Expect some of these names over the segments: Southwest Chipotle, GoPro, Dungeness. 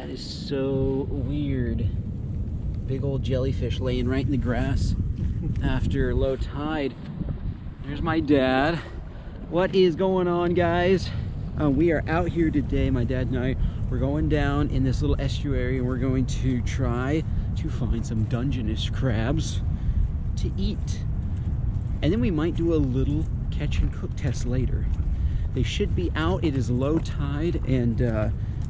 That is so weird. Big old jellyfish laying right in the grass after low tide. There's my dad. What is going on, guys? We are out here today, my dad and I. We're going down in this little estuary and we're going to try to find some Dungeness crabs to eat. And then we might do a little catch and cook test later. They should be out. It is low tide and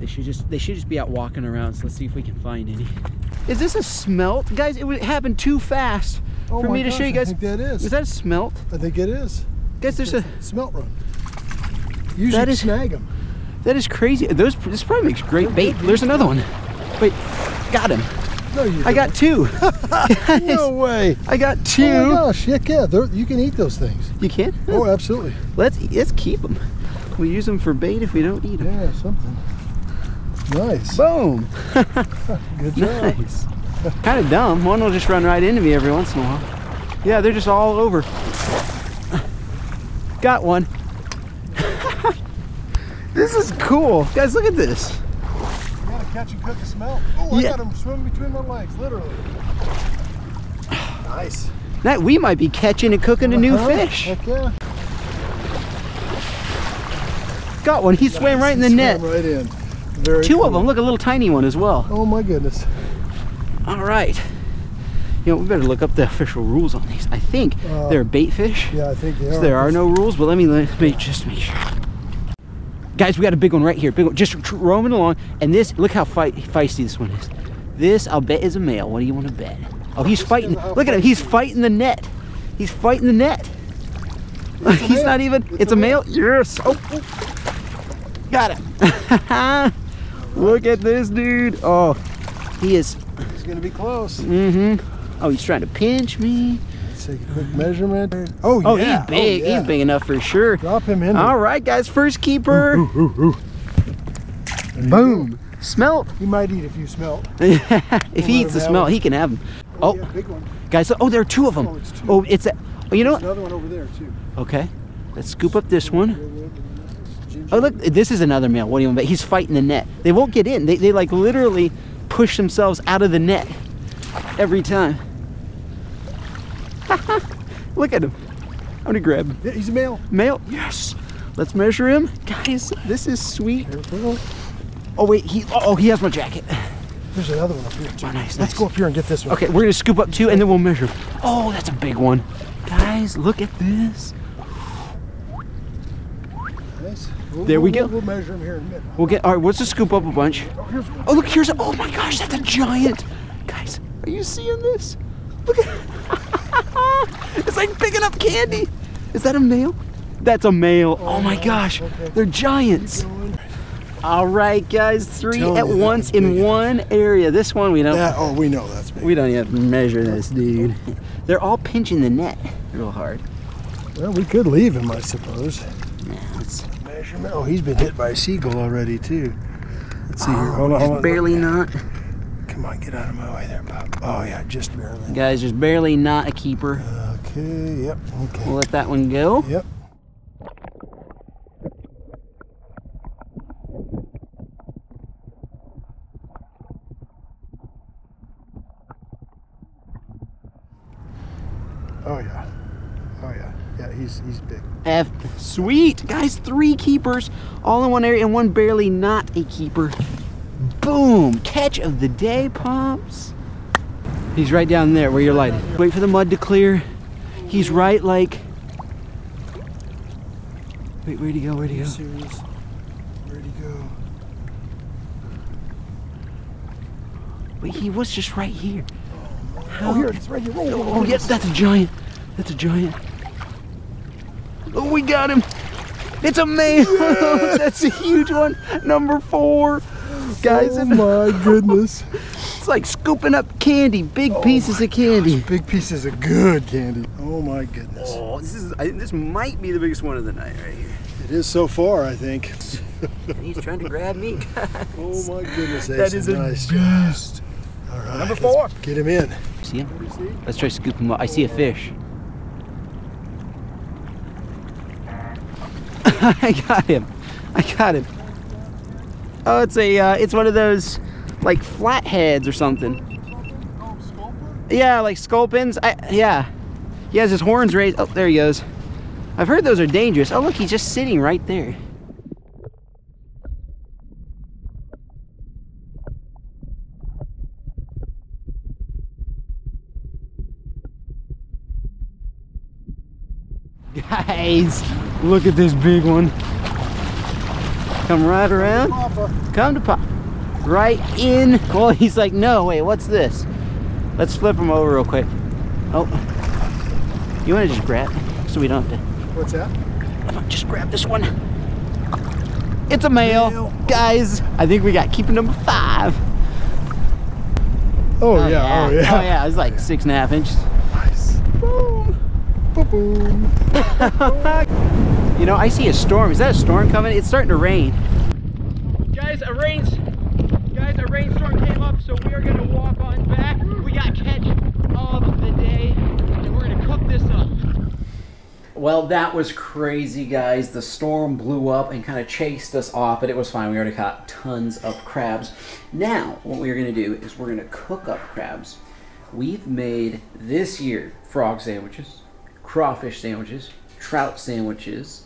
they should just be out walking around. So let's see if we can find any. Is this a smelt? Guys, it happened too fast for me to show you guys. I think that is. Is that a smelt? I think it is. Guys, there's a smelt run. You should snag them. That is crazy. This probably makes great bait. There's another one. Wait, got him. No, you didn't. I got two. Guys, no way. I got two. Oh my gosh, heck yeah. You can eat those things. You can? Oh, absolutely. Let's keep them. We use them for bait if we don't eat them. Yeah, something. Nice. Boom. Good job. Nice. Kind of dumb. One will just run right into me every once in a while. Yeah, they're just all over. Got one. This is cool. Guys, look at this. You gotta catch and cook a smell. Oh, yeah. I got them swimming between my legs, literally. Nice. That we might be catching and cooking a new fish. Heck yeah. Got one. He swam right in the net. Right in. Very Two cool. of them. Look, a little tiny one as well. Oh my goodness. All right. You know, we better look up the official rules on these. I think they're bait fish. Yeah, I think they are. So there are no rules, but let me just make sure. Guys, we got a big one right here. Big one, just roaming along. And this, look how feisty this one is. This, I'll bet, is a male. What do you want to bet? Oh, he's fighting. Look at him. He's fighting the net. He's fighting the net. He's not even. It's a male. Yes. Oh. Got it. Look at this dude. Oh, he is. He's going to be close. Mm-hmm. Oh, he's trying to pinch me. Take a quick measurement. Oh yeah. He's big. Oh, yeah. He's big enough for sure. Drop him in. All right, guys. First keeper. Ooh. Boom. Smelt. He might eat a few smelt. If he eats the smelt, he can have them. Oh, yeah, big one. Guys. Oh, there are two of them. Oh, it's a. Oh, you know what? Another one over there too. Okay. Let's scoop up this one. Oh, look. This is another male. What do you want? But he's fighting the net. They won't get in. They like literally push themselves out of the net every time. Look at him. I'm gonna grab him. Yeah, he's a male. Male? Yes. Let's measure him. Guys, this is sweet. Careful. Oh wait, he has my jacket. There's another one up here too. Oh, nice, Let's go up here and get this one. Okay, we're gonna scoop up two and then we'll measure. Oh, that's a big one. Guys, look at this. Nice. There we go. We'll measure him here in a minute. All right, let's just scoop up a bunch. Oh, look, oh my gosh, that's a giant. Guys, are you seeing this? Look at It's like picking up candy. Is that a male? That's a male. Oh my gosh. Okay. They're giants. All right, guys. Three at once in one area. This one we know. Oh, we know that's big. We don't even have to measure this, dude. They're all pinching the net real hard. Well, we could leave him, I suppose. Yeah, let's measure him. Oh, he's been hit by a seagull already, too. Let's see here. Hold on, hold on. Barely not. Come on, get out of my way there, Bob. Oh yeah, just barely. Guys, just barely not a keeper. Okay, yep, okay. We'll let that one go. Yep. Oh yeah. Oh yeah. Yeah, he's big. Sweet! Guys, three keepers all in one area and one barely not a keeper. Boom! Catch of the day, Pops. He's right down there where you're lighting. Wait for the mud to clear. He's right like... Wait, where'd he go? Where'd he go? Where'd he go? Wait, he was just right here. Oh, here, it's right here. Oh, yes, that's a giant. That's a giant. Oh, we got him. It's a male. Yeah. That's a huge one. Number 4. Guys, oh my goodness. It's like scooping up candy, big pieces of candy. Gosh, big pieces of good candy. Oh my goodness. Oh, this might be the biggest one of the night right here. It is so far, I think. And he's trying to grab me, guys. Oh my goodness, that is a nice beast. All right, number 4. Get him in. See him? Let's try to scoop him up. I see a fish. I got him. I got him. Oh, it's a it's one of those like flatheads or something. Yeah, like sculpins. Yeah, he has his horns raised. Oh, there he goes. I've heard those are dangerous. Oh, look, he's just sitting right there. Guys, look at this big one. Come right around. Come to Papa. Right in. Well, he's like, no, wait, what's this? Let's flip him over real quick. Oh, you want to just grab it so we don't have to. What's that? Just grab this one. It's a male. Guys, I think we got keeper number 5. Oh yeah. Oh yeah. Oh yeah, it's like 6.5 inches. Nice. Boom. Boom. You know, I see a storm. Is that a storm coming? It's starting to rain. Guys, a rainstorm came up, so we are gonna walk on back. We got catch of the day, and we're gonna cook this up. Well, that was crazy, guys. The storm blew up and kind of chased us off, but it was fine. We already caught tons of crabs. Now, what we're gonna do is we're gonna cook up crabs. We've made this year frog sandwiches, crawfish sandwiches, trout sandwiches,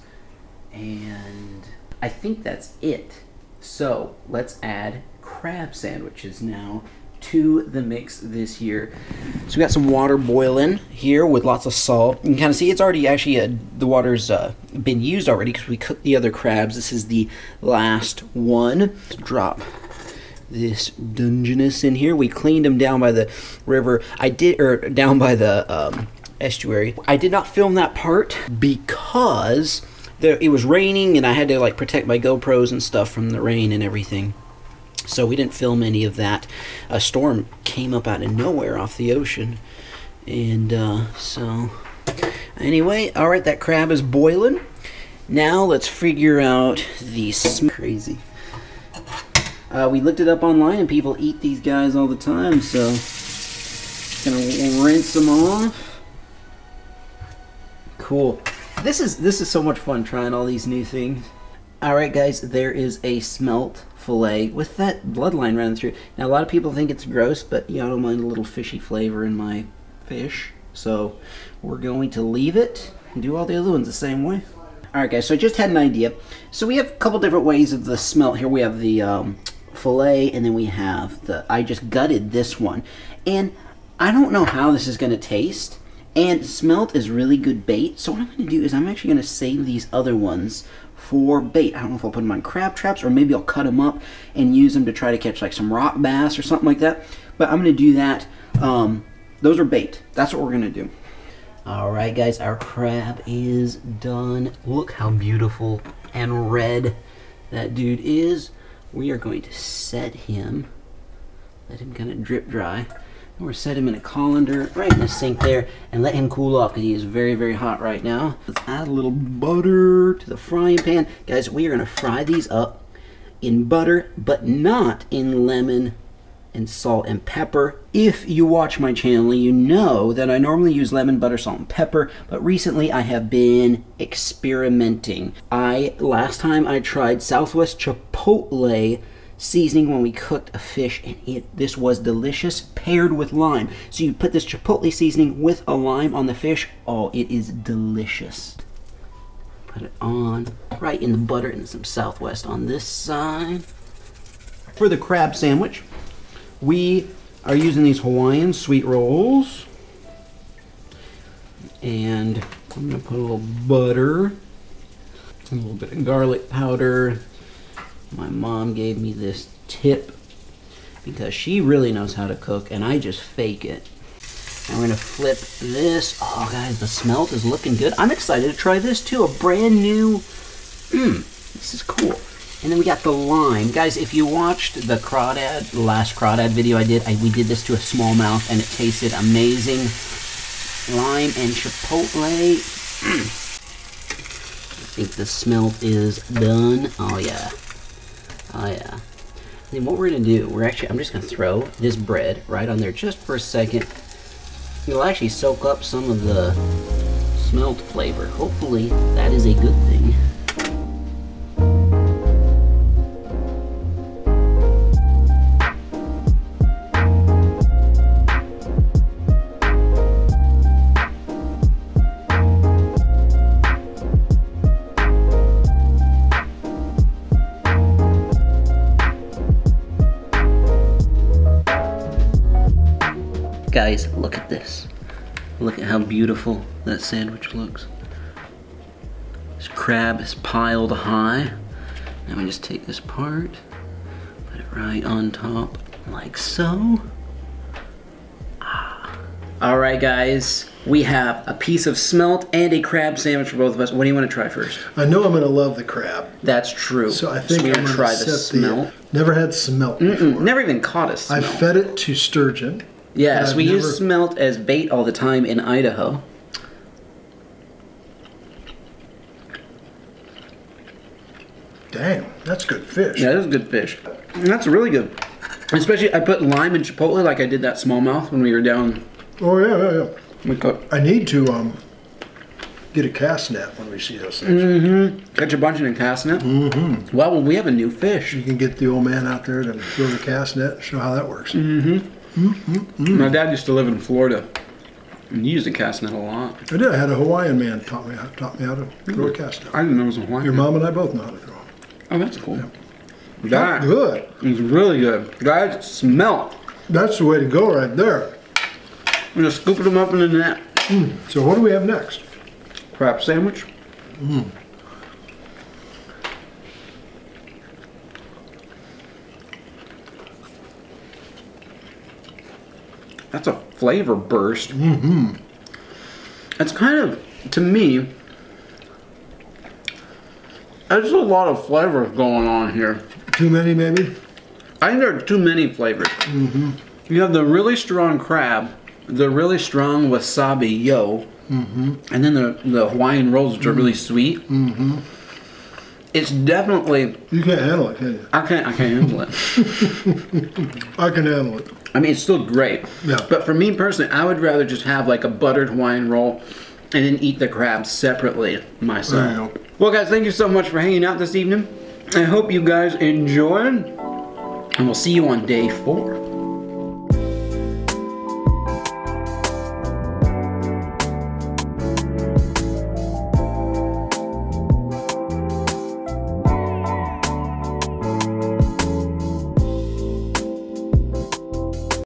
and I think that's it. So let's add crab sandwiches now to the mix this year. So we got some water boiling here with lots of salt. You can kind of see it's already actually the water's been used already because we cooked the other crabs. This is the last one. Let's drop this Dungeness in here. We cleaned them down by the river. Down by the estuary. I did not film that part because it was raining and I had to like protect my GoPros and stuff from the rain and everything. So we didn't film any of that. A storm came up out of nowhere off the ocean. And so anyway, all right, that crab is boiling. Now let's figure out the crazy. We looked it up online and people eat these guys all the time. So gonna rinse them off. Cool. This is so much fun trying all these new things. Alright guys, there is a smelt fillet with that bloodline running through. Now a lot of people think it's gross, but you know, I don't mind a little fishy flavor in my fish. So we're going to leave it and do all the other ones the same way. Alright guys, so I just had an idea. So we have a couple different ways of the smelt here. We have the fillet, and then we have the, I just gutted this one. And I don't know how this is going to taste. And smelt is really good bait, so what I'm going to do is I'm actually going to save these other ones for bait. I don't know if I'll put them on crab traps, or maybe I'll cut them up and use them to try to catch like some rock bass or something like that. But I'm going to do that. Those are bait. That's what we're going to do. All right, guys, our crab is done. Look how beautiful and red that dude is. We are going to set him, let him kind of drip dry. We're set him in a colander right in the sink there and let him cool off because he is very, very hot right now. Let's add a little butter to the frying pan. Guys, we are going to fry these up in butter, but not in lemon and salt and pepper. If you watch my channel, you know that I normally use lemon, butter, salt, and pepper, but recently I have been experimenting. Last time I tried Southwest Chipotle seasoning when we cooked a fish, and this was delicious paired with lime. So you put this chipotle seasoning with a lime on the fish. Oh, it is delicious. Put it on right in the butter and some Southwest on this side. For the crab sandwich, we are using these Hawaiian sweet rolls, and I'm gonna put a little butter, a little bit of garlic powder. My mom gave me this tip because she really knows how to cook and I just fake it. I'm gonna flip this. Oh guys, the smelt is looking good. I'm excited to try this too, a brand new, this is cool. And then we got the lime. Guys, if you watched the crawdad, the last crawdad video I did, we did this to a smallmouth and it tasted amazing. Lime and chipotle. I think the smelt is done, oh yeah. Oh yeah. Then what we're gonna do, I'm just gonna throw this bread right on there just for a second. It'll actually soak up some of the smelt flavor. Hopefully that is a good thing. Guys, look at this. Look at how beautiful that sandwich looks. This crab is piled high. Now we just take this part, put it right on top, like so. Ah. All right, guys. We have a piece of smelt and a crab sandwich for both of us. What do you want to try first? I know I'm going to love the crab. That's true. So I think I'm going to try the smelt. Never had smelt before. Never even caught a smelt. I fed it to sturgeon. Yes, we use smelt as bait all the time in Idaho. Damn, that's good fish. Yeah, that is good fish. That's really good. Especially, I put lime and chipotle like I did that smallmouth when we were down. Oh, yeah. I need to get a cast net when we see those things. Catch a bunch in a cast net? Well, when we have a new fish. You can get the old man out there to throw the cast net and show how that works. My dad used to live in Florida and he used a cast net a lot. I did. I had a Hawaiian man taught me how to throw a cast net. I didn't know it was a Hawaiian. Your mom and I both know how to throw them. Oh, that's cool. Yeah. That's good. It's really good. Guys, smell. That's the way to go right there. I'm just scooping them up in the net. So what do we have next? Crab sandwich. That's a flavor burst. It's kind of, to me, there's a lot of flavors going on here. Too many, maybe? I think there are too many flavors. You have the really strong crab, the really strong wasabi and then the Hawaiian rolls, which are really sweet. It's definitely... You can't handle it, can you? I can't handle it. I can handle it. I mean, it's still great. Yeah. But for me personally, I would rather just have like a buttered Hawaiian roll and then eat the crab separately myself. Yeah. Well, guys, thank you so much for hanging out this evening. I hope you guys enjoyed, and we'll see you on day 4.